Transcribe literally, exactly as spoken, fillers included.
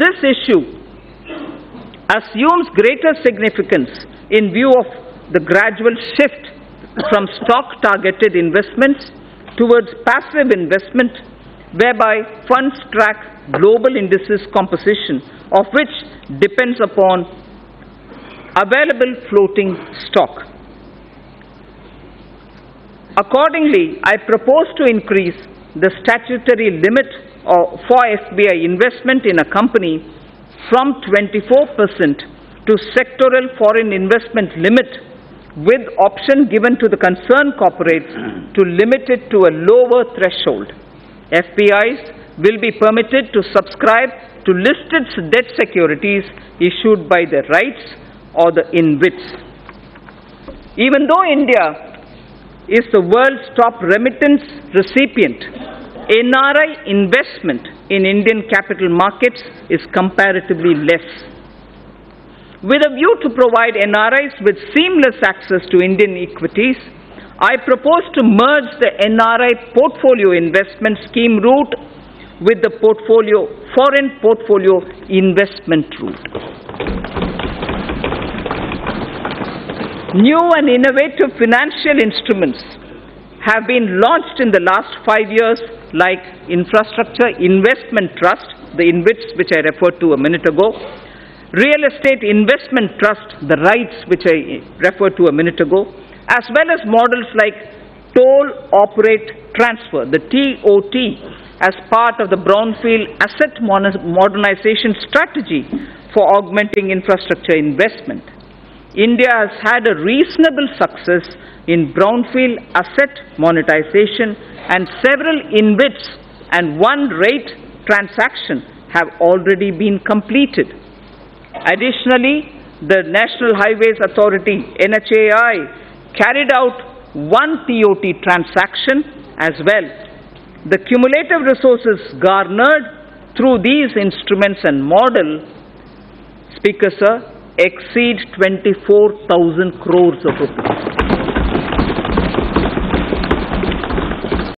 this issue assumes greater significance in view of the gradual shift from stock-targeted investments towards passive investment, whereby funds track global indices composition, of which depends upon available floating stock. Accordingly, I propose to increase the statutory limit for F P I investment in a company from twenty-four percent to sectoral foreign investment limit, with option given to the concerned corporates to limit it to a lower threshold. F P Is will be permitted to subscribe to listed debt securities issued by the REITs or the INVITs. Even though India is the world's top remittance recipient, N R I investment in Indian capital markets is comparatively less. With a view to provide N R Is with seamless access to Indian equities, I propose to merge the N R I portfolio investment scheme route with the portfolio, foreign portfolio investment route. New and innovative financial instruments have been launched in the last five years, like Infrastructure Investment Trust, the INVITs which I referred to a minute ago, Real Estate Investment Trust, the REITs which I referred to a minute ago, as well as models like Toll Operate Transfer, the T O T, as part of the brownfield asset modernization strategy for augmenting infrastructure investment. India has had a reasonable success in brownfield asset monetization, and several INVITs and one REIT transaction have already been completed. Additionally, the National Highways Authority, N H A I, carried out one T O T transaction as well. The cumulative resources garnered through these instruments and model, Speaker Sir, exceed twenty-four thousand crores of rupees.